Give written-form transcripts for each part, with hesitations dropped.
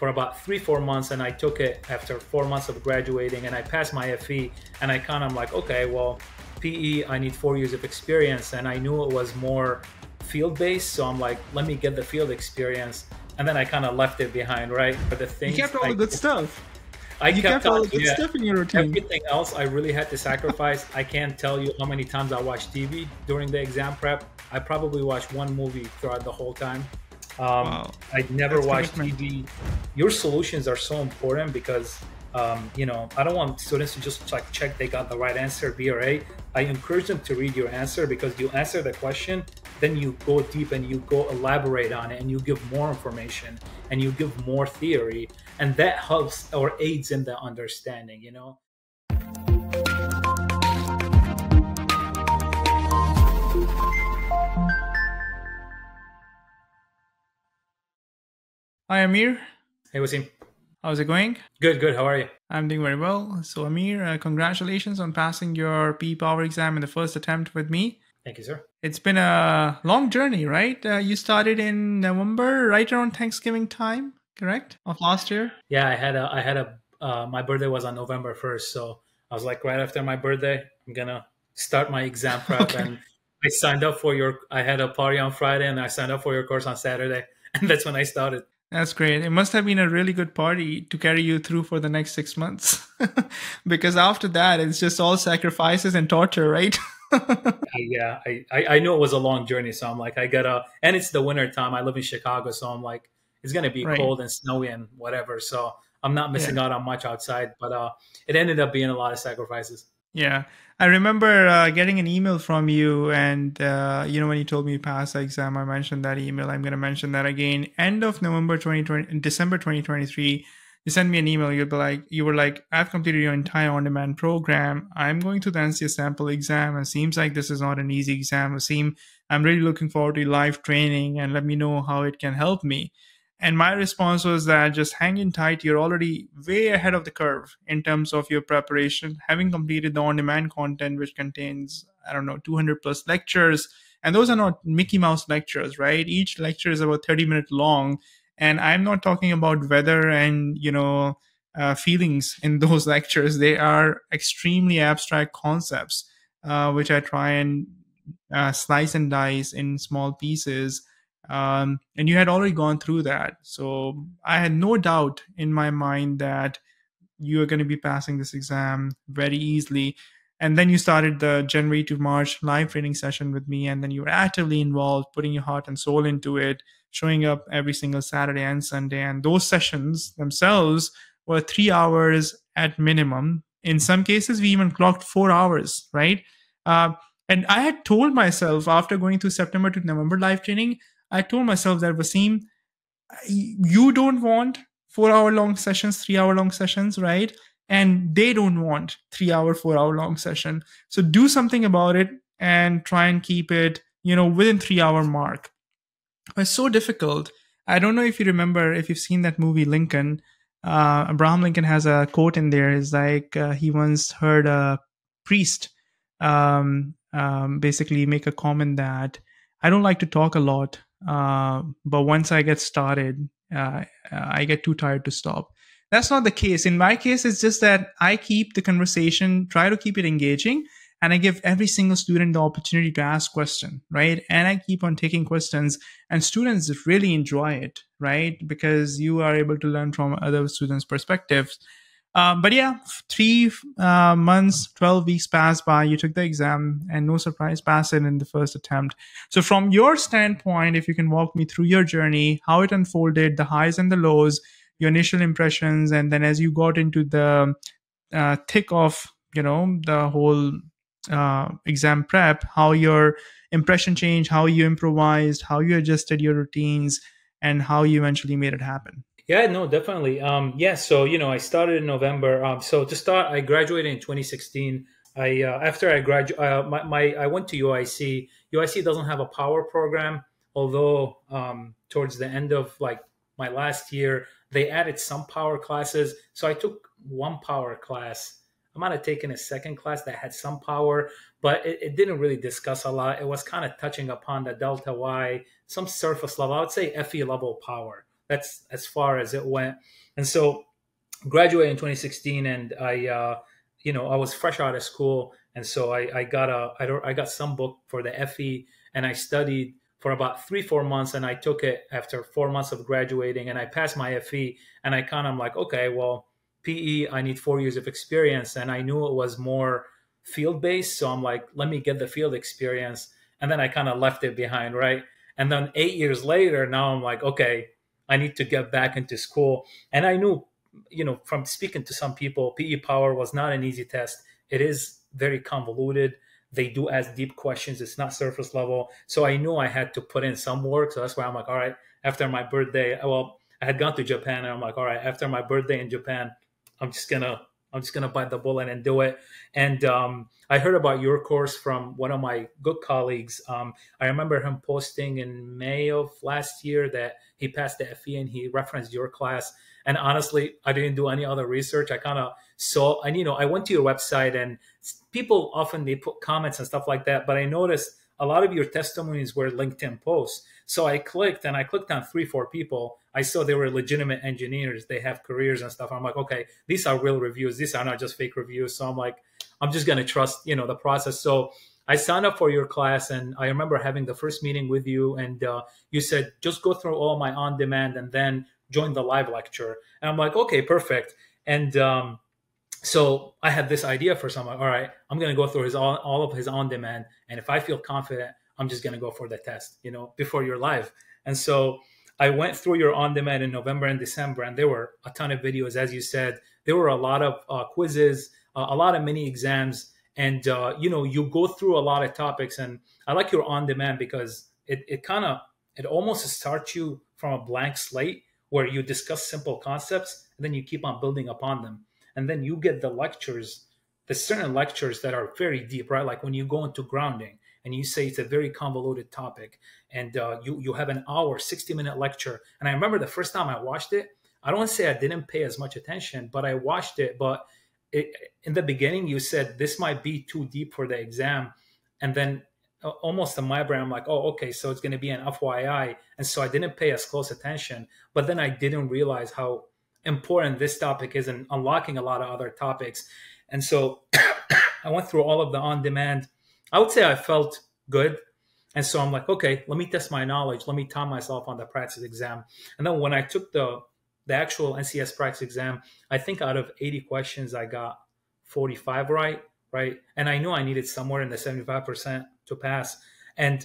for about 3-4 months, and I took it after 4 months of graduating, and I passed my FE, and I kind of like, okay, well, PE, I need 4 years of experience, and I knew it was more field-based, so I'm like, let me get the field experience, and then I kind of left it behind, right? But the thing, you kept all the good stuff. I kept all the good stuff in your routine. Everything else, I really had to sacrifice. I can't tell you how many times I watched TV during the exam prep. I probably watched one movie throughout the whole time. Wow. I never watched TV. Your solutions are so important because, you know, I don't want students to just like check they got the right answer, B or A. I encourage them to read your answer, because you answer the question, then you go deep and you go elaborate on it, and you give more information and you give more theory, and that helps or aids in the understanding, you know. Hi, Amir. Hey, Wasim. How's it going? Good, good. How are you? I'm doing very well. So, Amir, congratulations on passing your PE Power Exam in the first attempt with me. Thank you, sir. It's been a long journey, right? You started in November, right around Thanksgiving time, correct? Of last year? Yeah, my birthday was on November 1st. So I was like, right after my birthday, I'm going to start my exam prep. Okay. And I had a party on Friday, and I signed up for your course on Saturday. And that's when I started. That's great. It must have been a really good party to carry you through for the next 6 months. Because after that, it's just all sacrifices and torture, right? Yeah, I knew it was a long journey. So I'm like, and it's the winter time. I live in Chicago. So I'm like, it's going to be cold and snowy and whatever. So I'm not missing out on much outside. But it ended up being a lot of sacrifices. Yeah. I remember getting an email from you, and, you know, when you told me you passed the exam, I mentioned that email. I'm going to mention that again. End of December 2023, you sent me an email. You were like, I've completed your entire on-demand program. I'm going to the NCS sample exam. It seems like this is not an easy exam. I'm really looking forward to live training, and let me know how it can help me. And my response was that just hang in tight. You're already way ahead of the curve in terms of your preparation, having completed the on-demand content, which contains, I don't know, 200+ lectures. And those are not Mickey Mouse lectures, right? Each lecture is about 30 minutes long. And I'm not talking about weather and, you know, feelings in those lectures. They are extremely abstract concepts, which I try and slice and dice in small pieces. And you had already gone through that. So I had no doubt in my mind that you are going to be passing this exam very easily. And then you started the January to March live training session with me. And then you were actively involved, putting your heart and soul into it, showing up every single Saturday and Sunday. And those sessions themselves were 3 hours at minimum. In some cases, we even clocked 4 hours, right? And I had told myself after going through September to November live training, I told myself that, Wasim, you don't want 4-hour-long sessions, 3-hour-long sessions, right? And they don't want 3-hour, 4-hour-long session. So do something about it and try and keep it, you know, within 3-hour mark. It's so difficult. I don't know if you remember, if you've seen that movie Lincoln. Abraham Lincoln has a quote in there. It's like he once heard a priest basically make a comment that, I don't like to talk a lot. But once I get started, I get too tired to stop. That's not the case. In my case, it's just that I keep the conversation, try to keep it engaging, and I give every single student the opportunity to ask questions, right? And I keep on taking questions, and students really enjoy it, right? Because you are able to learn from other students' perspectives. But yeah, 3 months, 12 weeks passed by, you took the exam, and no surprise, passed it in the first attempt. So from your standpoint, if you can walk me through your journey, how it unfolded, the highs and the lows, your initial impressions, and then as you got into the thick of, you know, the whole exam prep, how your impression changed, how you improvised, how you adjusted your routines, and how you eventually made it happen. Yeah, no, definitely. Yeah, so, you know, I started in November. So to start, I graduated in 2016. After I went to UIC. UIC doesn't have a power program, although towards the end of like my last year, they added some power classes. So I took one power class. I might have taken a second class that had some power, but it didn't really discuss a lot. It was kind of touching upon the delta Y, some surface level, I would say FE level power. That's as far as it went. And so graduated in 2016, and I, you know, I was fresh out of school. And so I got some book for the FE, and I studied for about 3-4 months, and I took it after 4 months of graduating, and I passed my FE, and I kind of like, okay, well, PE, I need 4 years of experience. And I knew it was more field-based. So I'm like, let me get the field experience. And then I kind of left it behind, right? And then 8 years later, now I'm like, okay, I need to get back into school. And I knew, you know, from speaking to some people, PE Power was not an easy test. It is very convoluted. They do ask deep questions. It's not surface level. So I knew I had to put in some work. So that's why I'm like, all right, after my birthday, well, I had gone to Japan, and I'm like, all right, after my birthday in Japan, I'm just gonna bite the bullet and do it. And I heard about your course from one of my good colleagues. I remember him posting in May of last year that he passed the FE, and he referenced your class. And honestly, I didn't do any other research. I kind of saw, and you know, I went to your website, and people often, they put comments and stuff like that. But I noticed a lot of your testimonies were LinkedIn posts. So I clicked, and I clicked on 3-4 people. I saw they were legitimate engineers. They have careers and stuff. I'm like, okay, these are real reviews. These are not just fake reviews. So I'm like, I'm just going to trust, you know, the process. So I signed up for your class, and I remember having the first meeting with you, and you said, just go through all my on-demand and then join the live lecture. And I'm like, okay, perfect. And so I had this idea for someone. All right, I'm going to go through all of his on-demand. And if I feel confident, I'm just going to go for the test, you know, before you're live. And so I went through your on-demand in November and December, and there were a ton of videos, as you said. There were a lot of quizzes, a lot of mini exams. And, you know, you go through a lot of topics. And I like your on-demand because it almost starts you from a blank slate, where you discuss simple concepts, and then you keep on building upon them. And then you get the lectures, the certain lectures that are very deep, right? Like when you go into grounding and you say it's a very convoluted topic, and you have an hour, 60-minute lecture. And I remember the first time I watched it, I don't say I didn't pay as much attention, but I watched it. But in the beginning, you said this might be too deep for the exam. And then almost in my brain, I'm like, oh, okay, so it's going to be an FYI. And so I didn't pay as close attention, but then I didn't realize how important this topic is and unlocking a lot of other topics. And so I went through all of the on-demand. I would say I felt good. And so I'm like, okay, let me test my knowledge. Let me time myself on the practice exam. And then when I took the actual NCS practice exam, I think out of 80 questions, I got 45 right. Right. And I knew I needed somewhere in the 75% to pass. And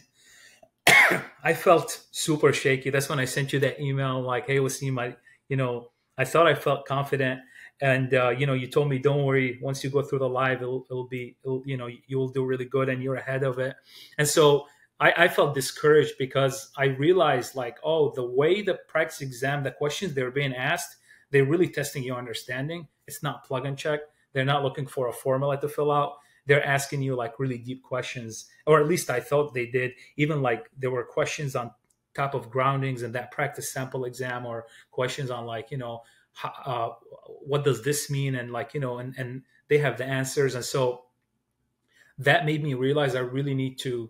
I felt super shaky. That's when I sent you that email, like, hey, Wasim, you know, I thought I felt confident. And, you know, you told me, don't worry, once you go through the live, it'll you know, you'll do really good, and you're ahead of it. And so I felt discouraged because I realized, like, oh, the way the practice exam, the questions they're being asked, they're really testing your understanding. It's not plug and check. They're not looking for a formula to fill out. They're asking you like really deep questions, or at least I thought they did. Even like there were questions on top of groundings and that practice sample exam, or questions on like, you know, what does this mean? And like, you know, and they have the answers. And so that made me realize I really need to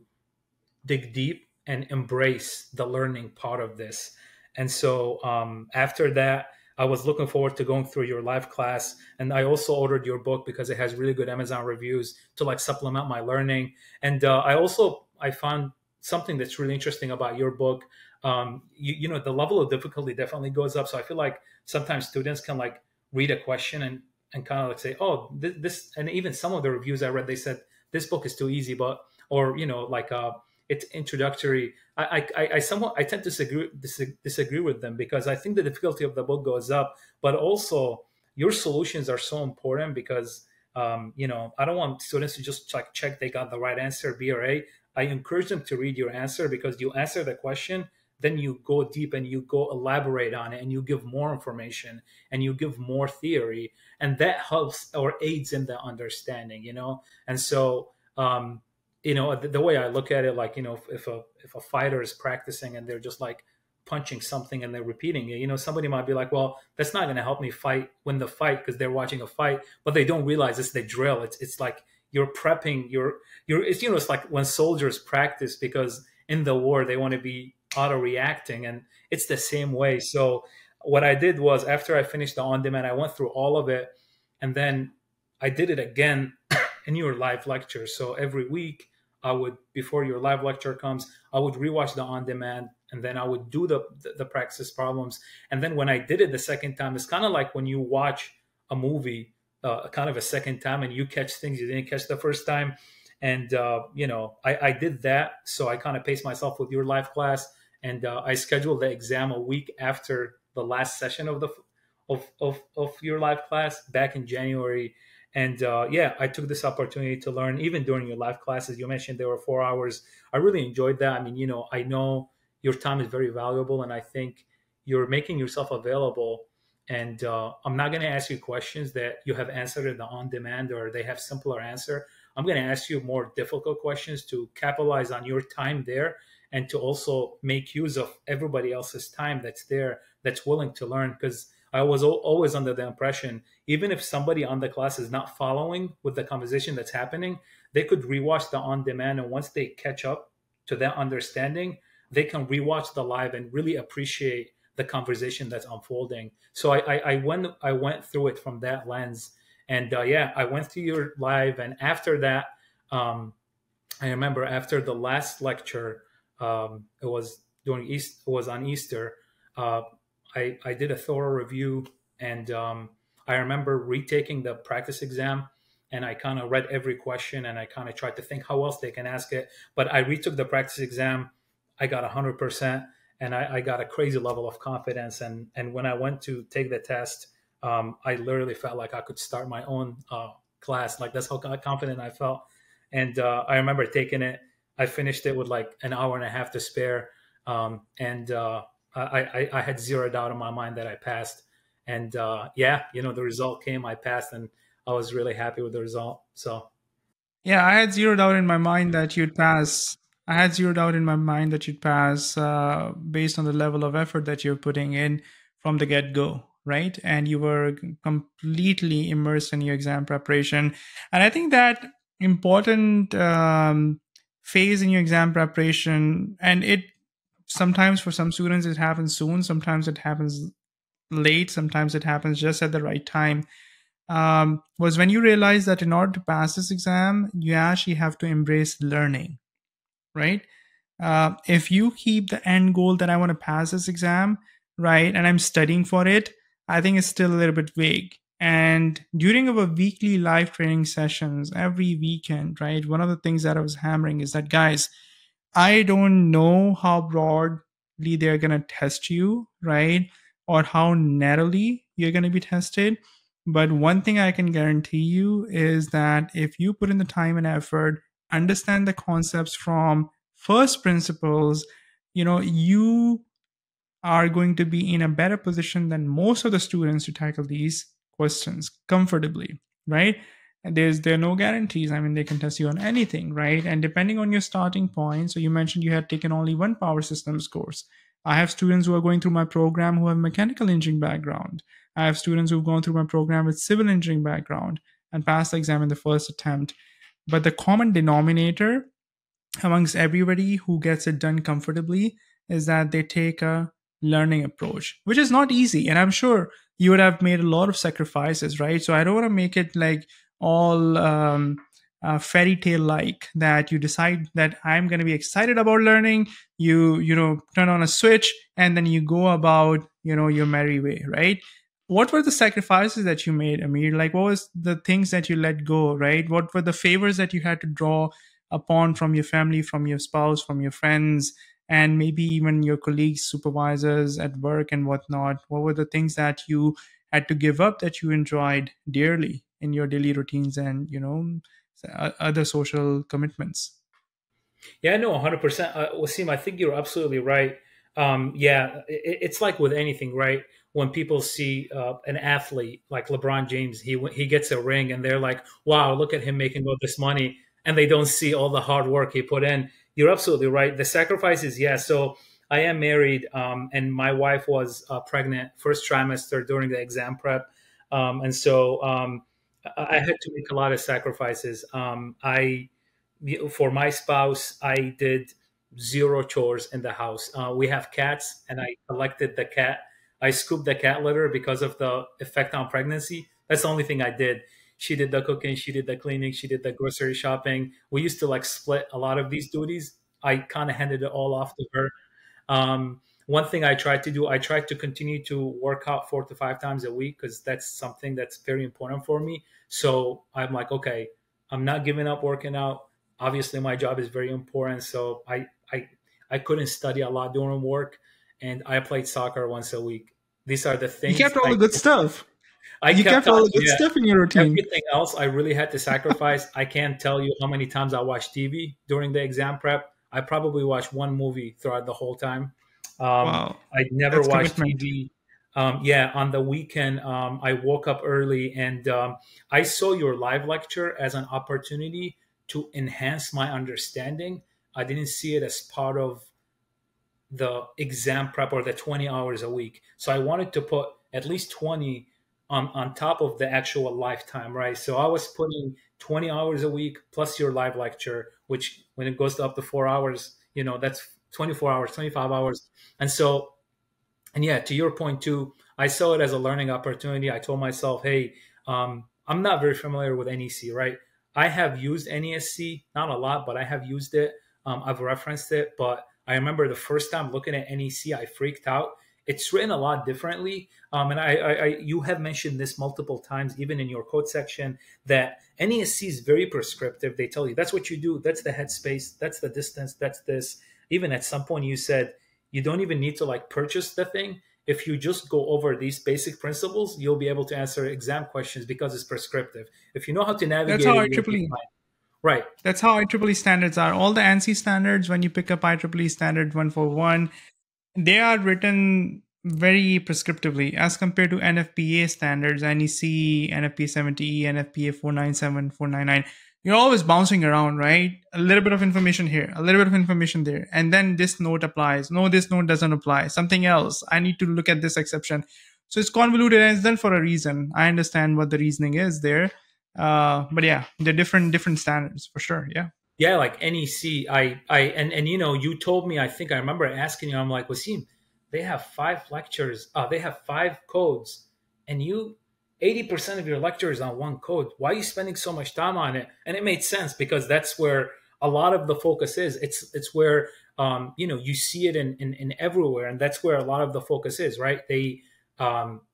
dig deep and embrace the learning part of this. And so after that, I was looking forward to going through your live class. And I also ordered your book because it has really good Amazon reviews to like supplement my learning. And I found something that's really interesting about your book. You know, the level of difficulty definitely goes up. So I feel like sometimes students can like read a question and kind of like say, oh, this, and even some of the reviews I read, they said, this book is too easy, but, or, you know, like it's introductory. I tend to disagree with them because I think the difficulty of the book goes up, but also your solutions are so important because, you know, I don't want students to just like check they got the right answer, B or A. I encourage them to read your answer because you answer the question, then you go deep and you go elaborate on it and you give more information and you give more theory, and that helps or aids in the understanding, you know? And so, you know, the way I look at it, like, you know, if a fighter is practicing and they're just like punching something and they're repeating it, you know, somebody might be like, well, that's not going to help me win the fight because they're watching a fight, but they don't realize it's the drill. It's like you're prepping it's, you know, it's like when soldiers practice because in the war, they want to be auto reacting. And it's the same way. So what I did was, after I finished the on-demand, I went through all of it, and then I did it again in your live lecture. So every week I would, before your live lecture comes, I would rewatch the on-demand, and then I would do the practice problems. And then when I did it the second time, it's kind of like when you watch a movie kind of a second time and you catch things you didn't catch the first time. And, you know, I did that. So I kind of paced myself with your live class, and I scheduled the exam a week after the last session of the of your live class back in January. And yeah, I took this opportunity to learn, even during your live classes. You mentioned there were 4 hours. I really enjoyed that. I mean, you know, I know your time is very valuable, and I think you're making yourself available. And I'm not going to ask you questions that you have answered in the on-demand or they have simpler answer. I'm going to ask you more difficult questions to capitalize on your time there, and to also make use of everybody else's time that's there, that's willing to learn. Because I was always under the impression, even if somebody on the class is not following with the conversation that's happening, they could rewatch the on-demand, and once they catch up to that understanding, they can rewatch the live and really appreciate the conversation that's unfolding. So I went through it from that lens, and yeah, I went to your live, and after that, I remember after the last lecture, it was during on Easter. I did a thorough review, and I remember retaking the practice exam, and I kind of read every question, and I kind of tried to think how else they can ask it. But I retook the practice exam. I got 100%, and I got a crazy level of confidence. And when I went to take the test, I literally felt like I could start my own class. Like, that's how confident I felt. And I remember taking it. I finished it with like an hour and a half to spare. I had zero doubt in my mind that I passed, and yeah, you know, the result came, I passed, and I was really happy with the result. So yeah, I had zero doubt in my mind that you'd pass. Based on the level of effort that you're putting in from the get-go, right? And you were completely immersed in your exam preparation. And I think that important phase in your exam preparation, and it sometimes for some students it happens soon, sometimes it happens late, sometimes it happens just at the right time, was when you realize that in order to pass this exam, you actually have to embrace learning, right? If you keep the end goal that I want to pass this exam, right, and I'm studying for it, I think it's still a little bit vague. And during our weekly live training sessions every weekend, right, one of the things that I was hammering is that, guys, I don't know how broadly they're going to test you, right? Or how narrowly you're going to be tested. But one thing I can guarantee you is that if you put in the time and effort, understand the concepts from first principles, you know, you are going to be in a better position than most of the students to tackle these questions comfortably, right? There are no guarantees. I mean, they can test you on anything, right? And depending on your starting point, so you mentioned you had taken only one power systems course. I have students who are going through my program who have mechanical engineering background. I have students who've gone through my program with civil engineering background and passed the exam in the first attempt. But the common denominator amongst everybody who gets it done comfortably is that they take a learning approach, which is not easy. And I'm sure you would have made a lot of sacrifices, right? So I don't want to make it like all fairy tale like that you decide that I'm going to be excited about learning, you know, turn on a switch, and then you go about, you know, your merry way, right? What were the sacrifices that you made, Amir? Like, what was the things that you let go, right? What were the favors that you had to draw upon from your family, from your spouse, from your friends, and maybe even your colleagues, supervisors at work and whatnot? What were the things that you had to give up that you enjoyed dearly in your daily routines and, you know, other social commitments? Yeah, no, 100%. Wasim, I think you're absolutely right. Yeah, it's like with anything, right? When people see an athlete like LeBron James, he gets a ring and they're like, wow, look at him making all this money. And they don't see all the hard work he put in. You're absolutely right. The sacrifices, yeah. So I am married, and my wife was pregnant first trimester during the exam prep. And so I had to make a lot of sacrifices. For my spouse, I did zero chores in the house. We have cats, and I collected the cat. I scooped the cat litter because of the effect on pregnancy. That's the only thing I did. She did the cooking, she did the cleaning, she did the grocery shopping. We used to like split a lot of these duties. I kind of handed it all off to her. One thing I tried to do, I tried to continue to work out 4 to 5 times a week, because that's something that's very important for me. So I'm like, okay, I'm not giving up working out. Obviously my job is very important. So I couldn't study a lot during work, and I played soccer once a week. These are the things. You kept all the good stuff. You kept all the good stuff in your routine. Everything else I really had to sacrifice. I can't tell you how many times I watched TV during the exam prep. I probably watched one movie throughout the whole time. Wow. I never watched TV. Yeah, on the weekend, I woke up early, and I saw your live lecture as an opportunity to enhance my understanding. I didn't see it as part of the exam prep or the 20 hours a week. So I wanted to put at least 20 on top of the actual lifetime, right? So I was putting 20 hours a week plus your live lecture, which when it goes up to 4 hours, you know, that's 24 hours, 25 hours. And so, and yeah, to your point too, I saw it as a learning opportunity. I told myself, hey, I'm not very familiar with NEC, right? I have used NESC, not a lot, but I have used it. I've referenced it, but I remember the first time looking at NEC, I freaked out. It's written a lot differently. And you have mentioned this multiple times, even in your code section, that NESC is very prescriptive. They tell you, that's what you do. That's the headspace. That's the distance. That's this. Even at some point you said, you don't even need to like purchase the thing. If you just go over these basic principles, you'll be able to answer exam questions because it's prescriptive. If you know how to navigate. That's how IEEE. Right. That's how IEEE standards are. All the ANSI standards, when you pick up IEEE standard 141, they are written very prescriptively as compared to NFPA standards, NEC, NFPA 70E, NFPA 497, 499. You're always bouncing around, right? A little bit of information here, a little bit of information there. And then this note applies. No, this note doesn't apply. Something else. I need to look at this exception. So it's convoluted, and it's done for a reason. I understand what the reasoning is there. But yeah, they're different standards for sure. Yeah. Yeah, like NEC, and you know, you told me, I think I remember asking you, I'm like, Wasim, they have 5 lectures, they have 5 codes, and you, 80% of your lecture is on one code. Why are you spending so much time on it? And it made sense, because that's where a lot of the focus is. It's where, you know, you see it in everywhere, and that's where a lot of the focus is, right? They,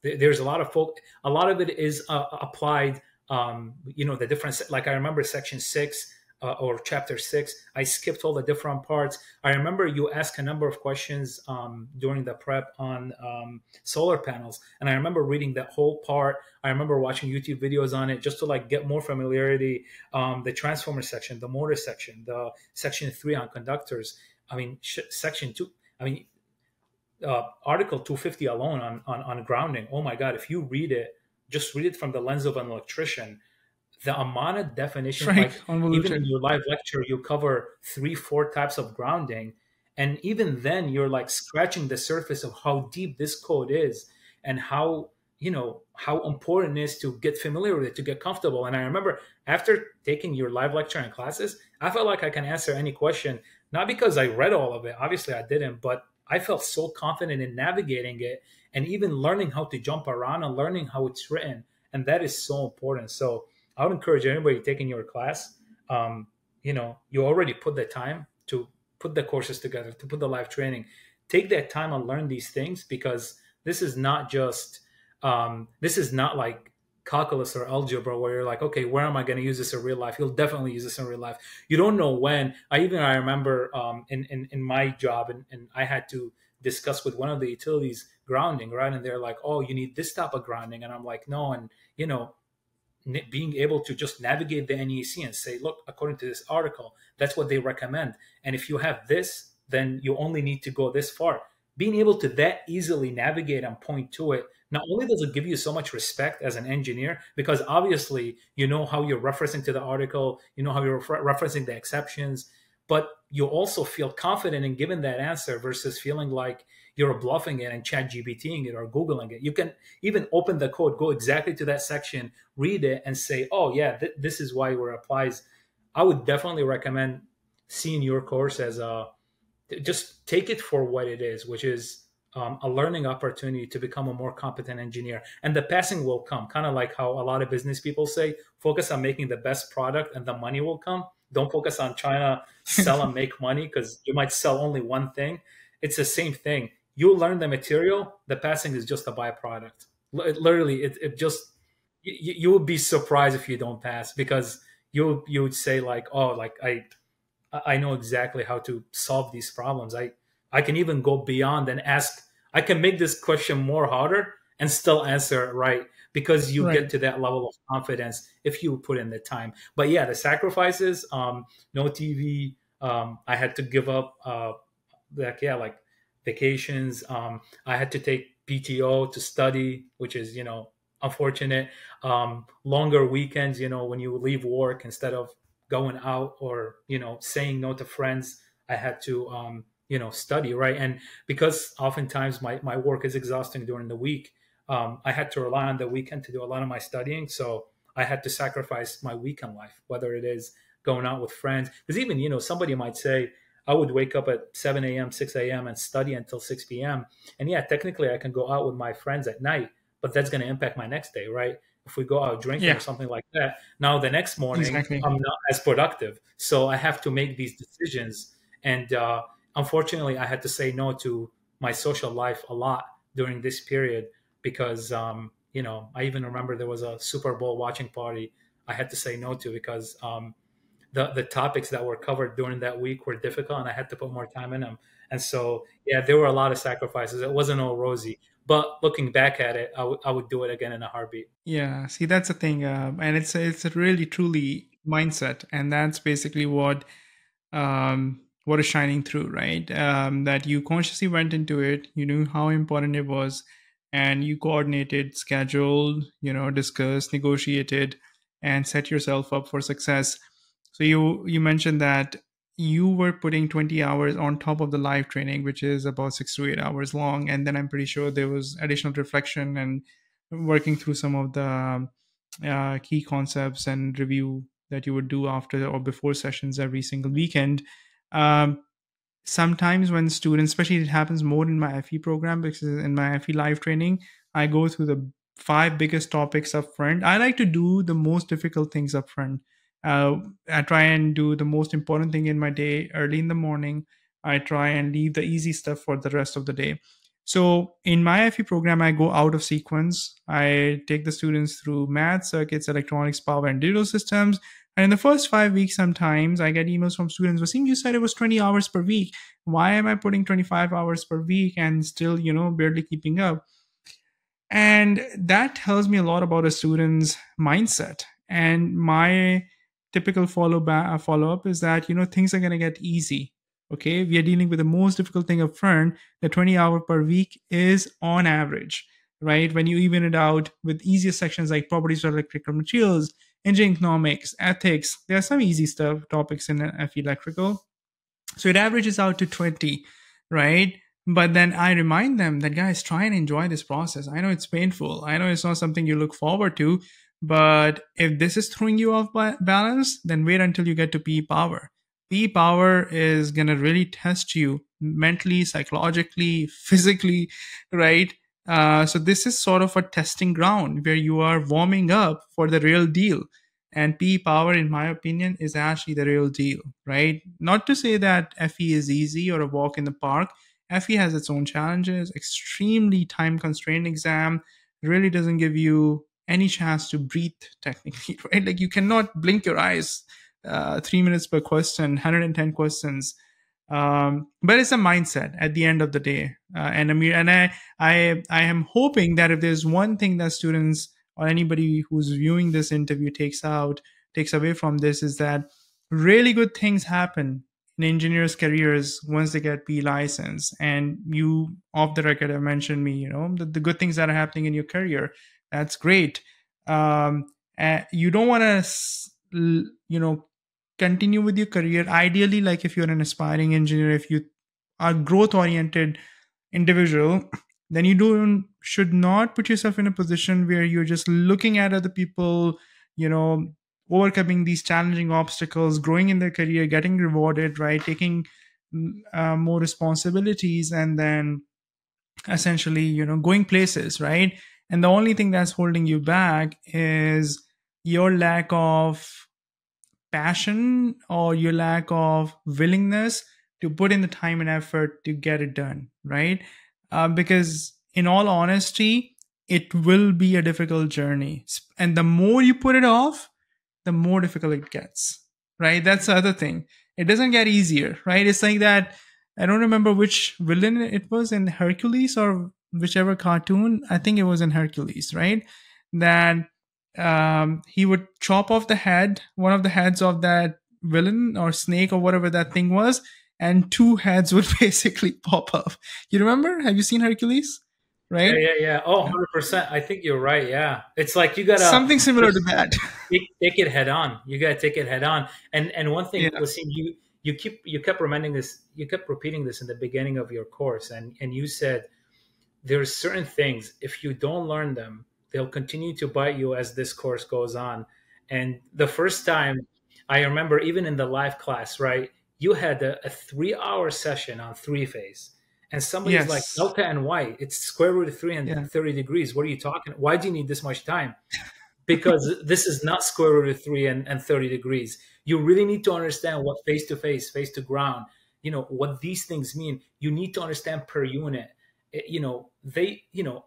there's a lot of a lot of it is applied, you know, the different, like I remember section 6, or chapter 6, I skipped all the different parts. I remember you asked a number of questions during the prep on solar panels. And I remember reading that whole part. I remember watching YouTube videos on it just to like get more familiarity. The transformer section, the motor section, the section 3 on conductors. I mean, section 2, I mean, article 250 alone on grounding. Oh my God, if you read it, just read it from the lens of an electrician. The amount of definitions, right, like even in your live lecture, you cover 3-4 types of grounding. And even then you're like scratching the surface of how deep this code is and how, you know, how important it is to get familiar with it, to get comfortable. And I remember after taking your live lecture and classes, I felt like I can answer any question, not because I read all of it. Obviously I didn't, but I felt so confident in navigating it and even learning how to jump around and learning how it's written. And that is so important. So I would encourage anybody taking your class, you know, you already put the time to put the courses together, to put the live training, take that time and learn these things, because this is not just, this is not like calculus or algebra where you're like, okay, where am I going to use this in real life? You'll definitely use this in real life. You don't know when. I remember in my job, and I had to discuss with one of the utilities grounding, right? And they're like, oh, you need this type of grounding. And I'm like, no. And, you know, being able to just navigate the NEC and say, look, according to this article, that's what they recommend. And if you have this, then you only need to go this far. Being able to that easily navigate and point to it, not only does it give you so much respect as an engineer, because obviously, you know how you're referencing to the article, you know how you're referencing the exceptions, but you also feel confident in giving that answer versus feeling like you're bluffing it and ChatGPTing it or Googling it. You can even open the code, go exactly to that section, read it, and say, oh, yeah, this is why it applies. I would definitely recommend seeing your course as a just take it for what it is, which is a learning opportunity to become a more competent engineer, and the passing will come. Kind of like how a lot of business people say, focus on making the best product and the money will come. Don't focus on trying to sell and make money, because you might sell only one thing. It's the same thing. You learn the material, the passing is just a byproduct. It literally, you would be surprised if you don't pass, because you would say like, oh, like I know exactly how to solve these problems. I can even go beyond and ask, I can make this question more harder and still answer it right, because you get to that level of confidence if you put in the time. But yeah, the sacrifices, no TV, I had to give up, like vacations. I had to take PTO to study, which is, you know, unfortunate. Longer weekends, you know, when you leave work, instead of going out or, you know, saying no to friends, I had to, you know, study, right? And because oftentimes my work is exhausting during the week, I had to rely on the weekend to do a lot of my studying. So I had to sacrifice my weekend life, whether it is going out with friends. Because even, you know, somebody might say, I would wake up at 7 a.m., 6 a.m. and study until 6 p.m. And yeah, technically I can go out with my friends at night, but that's going to impact my next day, right? If we go out drinking or something like that, now the next morning I'm not as productive. So I have to make these decisions. And unfortunately, I had to say no to my social life a lot during this period because, you know, I even remember there was a Super Bowl watching party I had to say no to because the topics that were covered during that week were difficult and I had to put more time in them. And so, yeah, there were a lot of sacrifices. It wasn't all rosy. But looking back at it, I would do it again in a heartbeat. Yeah, see, that's the thing. And it's a really, truly mindset. And that's basically what is shining through, right? That you consciously went into it. You knew how important it was. And you coordinated, scheduled, you know, discussed, negotiated, and set yourself up for success. So you mentioned that you were putting 20 hours on top of the live training, which is about 6 to 8 hours long. And then I'm pretty sure there was additional reflection and working through some of the key concepts and review that you would do after or before sessions every single weekend. Sometimes when students, especially it happens more in my FE program, because in my FE live training, I go through the 5 biggest topics up front. I like to do the most difficult things up front. I try and do the most important thing in my day early in the morning. I try and leave the easy stuff for the rest of the day. So in my FE program, I go out of sequence. I take the students through math, circuits, electronics, power, and digital systems. And in the first 5 weeks, sometimes I get emails from students, Wasim, you said it was 20 hours per week. Why am I putting 25 hours per week and still, you know, barely keeping up? And that tells me a lot about a student's mindset. And my typical follow-up is that, you know, things are going to get easy. Okay, we are dealing with the most difficult thing up front. The 20 hour per week is on average, right? When you even it out with easier sections like properties of electrical materials, engineering economics, ethics, there are some easy stuff topics in FE Electrical. So it averages out to 20, right? But then I remind them that, guys, try and enjoy this process. I know it's painful. I know it's not something you look forward to. But if this is throwing you off balance, then wait until you get to PE Power. PE Power is going to really test you mentally, psychologically, physically, right? So this is sort of a testing ground where you are warming up for the real deal. And PE Power, in my opinion, is actually the real deal, right? Not to say that FE is easy or a walk in the park. FE has its own challenges, extremely time-constrained exam, really doesn't give you any chance to breathe technically, right? Like you cannot blink your eyes, 3 minutes per question, 110 questions. But it's a mindset at the end of the day. And Amir, and I am hoping that if there's one thing that students or anybody who's viewing this interview takes away from this, is that really good things happen in engineers' careers once they get PE license. And you, off the record, have mentioned me, you know, the good things that are happening in your career. That's great. You don't want to, you know, continue with your career. Ideally, like if you're an aspiring engineer, if you are a growth-oriented individual, then you should not put yourself in a position where you're just looking at other people, you know, overcoming these challenging obstacles, growing in their career, getting rewarded, right? Taking more responsibilities, and then essentially, you know, going places, right? And the only thing that's holding you back is your lack of passion or your lack of willingness to put in the time and effort to get it done, right? Because in all honesty, it will be a difficult journey. And the more you put it off, the more difficult it gets, right? That's the other thing. It doesn't get easier, right? It's like that. I don't remember which villain it was in Hercules or whichever cartoon. I think it was in Hercules, right? That he would chop off the head, one of the heads of that villain or snake or whatever that thing was, and two heads would basically pop up. You remember? Have you seen Hercules? Right? Yeah. Oh, 100%. I think you're right. Yeah. It's like you got something similar to that. Take it head on. You got to take it head on. And one thing, yeah. Wasim, you kept reminding this, you kept repeating this in the beginning of your course. And you said, there are certain things, if you don't learn them, they'll continue to bite you as this course goes on. And the first time I remember, even in the live class, right? You had a 3-hour session on 3-phase. And somebody's like, delta and y, it's square root of 3 and 30 degrees. What are you talking? Why do you need this much time? Because this is not square root of 3 and 30 degrees. You really need to understand what face-to-face, face-to-ground, you know, what these things mean. You need to understand per unit. You know, they, you know,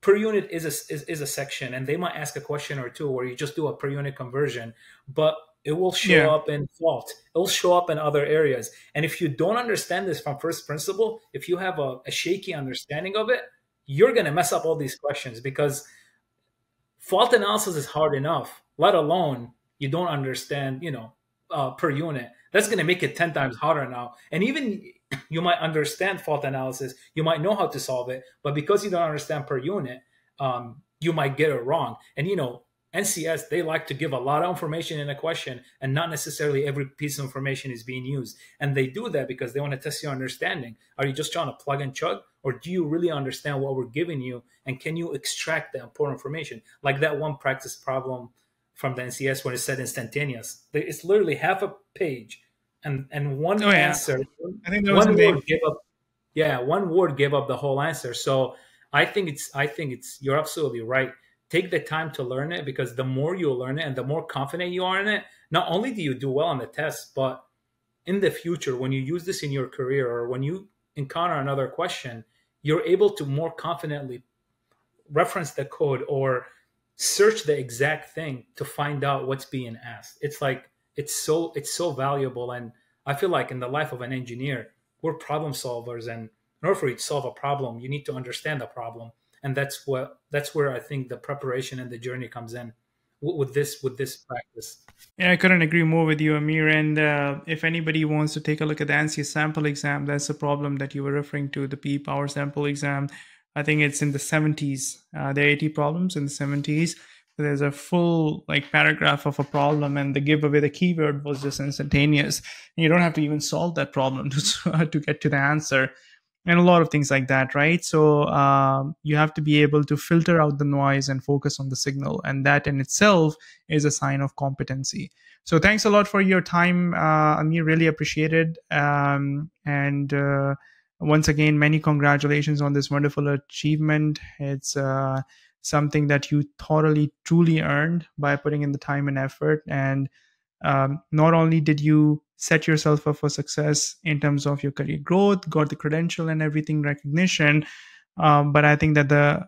per unit is a section, and they might ask a question or two where you just do a per unit conversion, but it will show up in fault. It will show up in other areas. And if you don't understand this from first principle, if you have a shaky understanding of it, you're going to mess up all these questions, because fault analysis is hard enough, let alone you don't understand, you know, per unit. That's going to make it 10 times harder now. And even you might understand fault analysis, you might know how to solve it, but because you don't understand per unit, you might get it wrong. And, you know, NCS, they like to give a lot of information in a question, and not necessarily every piece of information is being used. And they do that because they want to test your understanding. Are you just trying to plug and chug, or do you really understand what we're giving you, and can you extract the important information? Like that one practice problem from the NCS when it said instantaneous. It's literally half a page, and one answer. I think that was one word gave up the whole answer. So I think you're absolutely right. Take the time to learn it, because the more you learn it and the more confident you are in it, not only do you do well on the test, but in the future, when you use this in your career or when you encounter another question, you're able to more confidently reference the code or search the exact thing to find out what's being asked. It's like, it's so valuable. And I feel like in the life of an engineer, we're problem solvers. And in order for you to solve a problem, you need to understand the problem. And that's where I think the preparation and the journey comes in with this practice. Yeah, I couldn't agree more with you, Amir. And if anybody wants to take a look at the ANSI sample exam, that's the problem that you were referring to, the PE Power sample exam. I think it's in the 70s. There are 80 problems in the 70s. So there's a full like paragraph of a problem, and the giveaway, the keyword was just instantaneous. And you don't have to even solve that problem to get to the answer. And a lot of things like that, right? So you have to be able to filter out the noise and focus on the signal. And that in itself is a sign of competency. So thanks a lot for your time, Amir. Really appreciate it. And once again, many congratulations on this wonderful achievement. It's something that you thoroughly, truly earned by putting in the time and effort. And not only did you set yourself up for success in terms of your career growth, got the credential and everything, recognition. But I think that the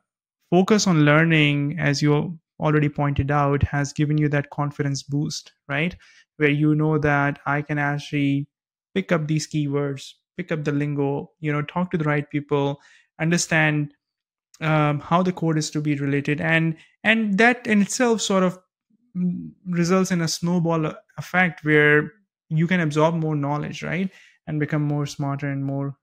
focus on learning, as you already pointed out, has given you that confidence boost, right? Where you know that I can actually pick up these keywords, pick up the lingo, you know, talk to the right people, understand how the code is to be related. And that in itself sort of results in a snowball effect where you can absorb more knowledge, right? And become more smarter and more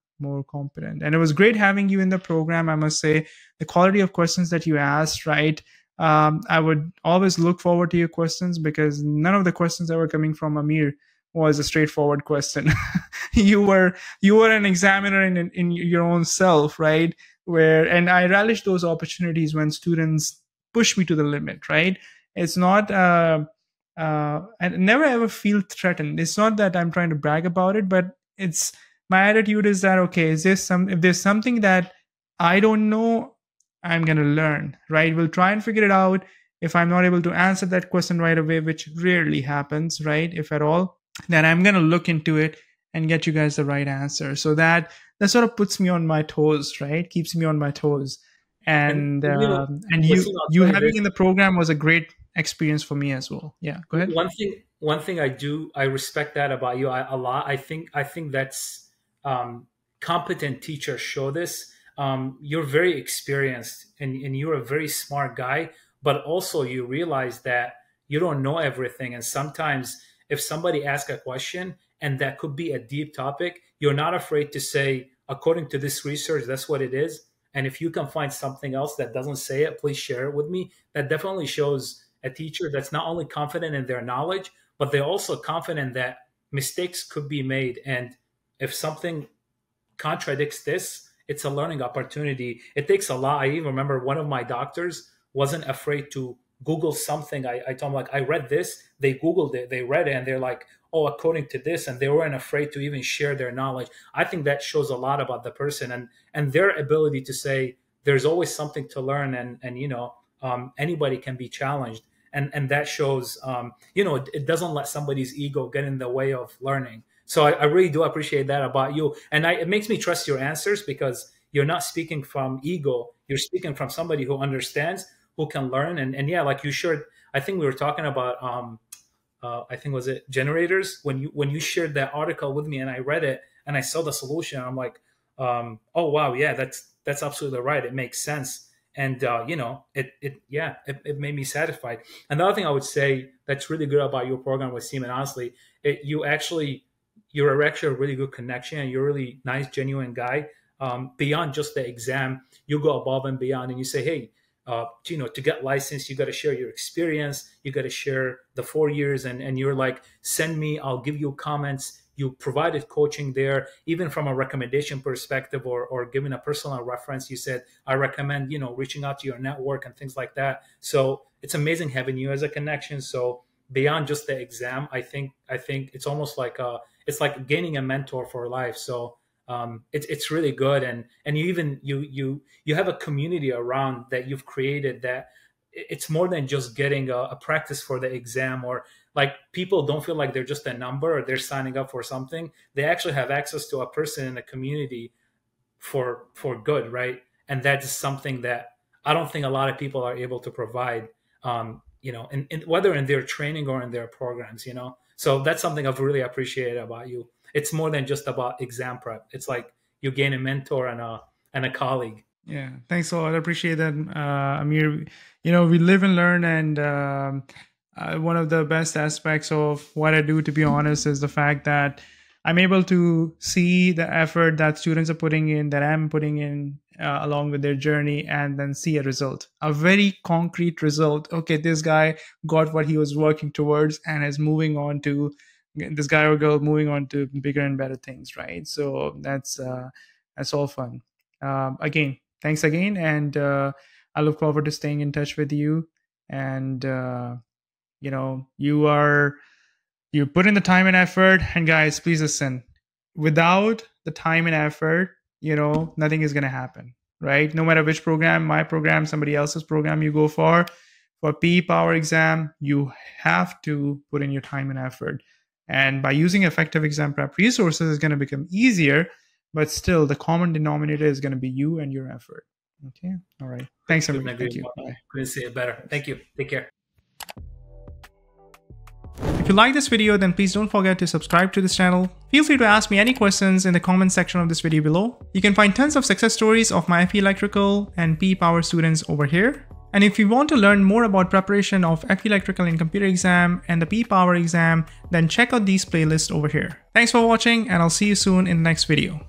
competent. And it was great having you in the program, I must say. The quality of questions that you asked, right? I would always look forward to your questions, because none of the questions that were coming from Amir was a straightforward question. You were an examiner in your own self, right? And I relish those opportunities when students push me to the limit, right? It's not... I never ever feel threatened. It's not that I'm trying to brag about it, but it's my attitude is that, okay, if there's something that I don't know, I'm going to learn, right? We'll try and figure it out. If I'm not able to answer that question right away, which rarely happens, right? If at all, then I'm going to look into it and get you guys the right answer. So that sort of puts me on my toes, right? Keeps me on my toes. And you having in the program was a great experience for me as well. Yeah, go ahead. One thing I respect that about you a lot. I think that's competent teachers show this. You're very experienced and you're a very smart guy, but also you realize that you don't know everything. And sometimes if somebody asks a question and that could be a deep topic, you're not afraid to say, according to this research, that's what it is. And if you can find something else that doesn't say it, please share it with me. That definitely shows a teacher that's not only confident in their knowledge, but they're also confident that mistakes could be made. And if something contradicts this, it's a learning opportunity. It takes a lot. I even remember one of my doctors wasn't afraid to Google something. I told him, like, I read this. They Googled it. They read it. And they're like, oh, according to this. And they weren't afraid to even share their knowledge. I think that shows a lot about the person and their ability to say there's always something to learn. And you know, anybody can be challenged. And that shows, you know, it doesn't let somebody's ego get in the way of learning. So I really do appreciate that about you. And it makes me trust your answers because you're not speaking from ego. You're speaking from somebody who understands, who can learn. And yeah, like you shared, I think we were talking about, I think was it generators? When you shared that article with me and I read it and I saw the solution, I'm like, oh, wow, yeah, that's absolutely right. It makes sense. And, you know, it made me satisfied. Another thing I would say that's really good about your program with Wasim, honestly, you're actually a really good connection and you're a really nice, genuine guy. Beyond just the exam, you go above and beyond and you say, hey, you know, to get licensed, you got to share your experience. You got to share the 4 years and you're like, send me, I'll give you comments. You provided coaching there, even from a recommendation perspective or giving a personal reference. You said, I recommend, you know, reaching out to your network and things like that. So it's amazing having you as a connection. So beyond just the exam, I think it's almost like it's like gaining a mentor for life. So it's really good, and you even you have a community around that you've created that it's more than just getting a practice for the exam or like people don't feel like they're just a number or they're signing up for something. They actually have access to a person in a community for good, right? And that's something that I don't think a lot of people are able to provide. You know, and whether in their training or in their programs, you know, so that's something I've really appreciated about you. It's more than just about exam prep. It's like you gain a mentor and a colleague. Yeah, thanks a lot. I appreciate that, Amir. You know, we live and learn, and one of the best aspects of what I do, to be honest, is the fact that I'm able to see the effort that students are putting in, that I'm putting in along with their journey, and then see a result, a very concrete result. Okay, this guy got what he was working towards and is moving on to this guy or girl moving on to bigger and better things, right? So that's all fun. Again, thanks again. And I look forward to staying in touch with you. And, you know, you put in the time and effort, and guys, please listen. Without the time and effort, you know, nothing is going to happen, right? No matter which program, my program, somebody else's program you go for PE Power Exam, you have to put in your time and effort. And by using effective exam prep resources, it's going to become easier, but still the common denominator is going to be you and your effort. Okay. All right. Thanks, everyone. Thank you. Bye. Couldn't say it better. Thank you. Take care. If you like this video, then please don't forget to subscribe to this channel. Feel free to ask me any questions in the comment section of this video below. You can find tons of success stories of my FE Electrical and PE Power students over here. And if you want to learn more about preparation of FE Electrical and Computer Exam and the PE Power Exam, then check out these playlists over here. Thanks for watching, and I'll see you soon in the next video.